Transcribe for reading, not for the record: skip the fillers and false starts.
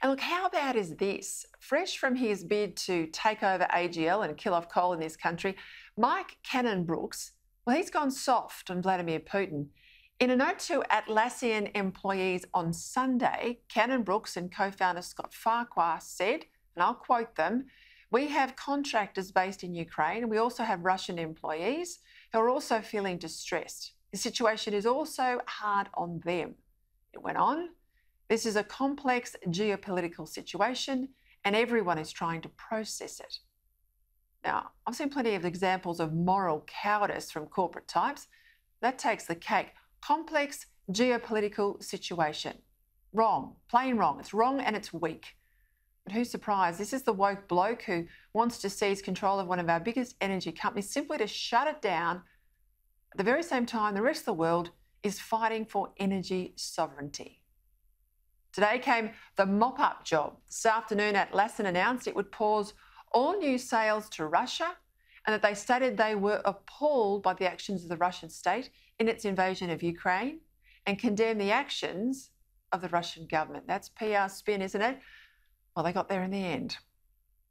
And look, how bad is this? Fresh from his bid to take over AGL and kill off coal in this country, Mike Cannon-Brookes, well, he's gone soft on Vladimir Putin. In a note to Atlassian employees on Sunday, Cannon-Brookes and co-founder Scott Farquhar said, and I'll quote them, "We have contractors based in Ukraine and we also have Russian employees who are also feeling distressed. The situation is also hard on them." It went on, "This is a complex geopolitical situation and everyone is trying to process it." Now, I've seen plenty of examples of moral cowardice from corporate types. That takes the cake. Complex geopolitical situation. Wrong, plain wrong. It's wrong and it's weak. But who's surprised? This is the woke bloke who wants to seize control of one of our biggest energy companies simply to shut it down. At the very same time, the rest of the world is fighting for energy sovereignty. Today came the mop-up job. This afternoon, Atlassian announced it would pause all new sales to Russia and that they stated they were appalled by the actions of the Russian state in its invasion of Ukraine and condemned the actions of the Russian government. That's PR spin, isn't it? Well, they got there in the end.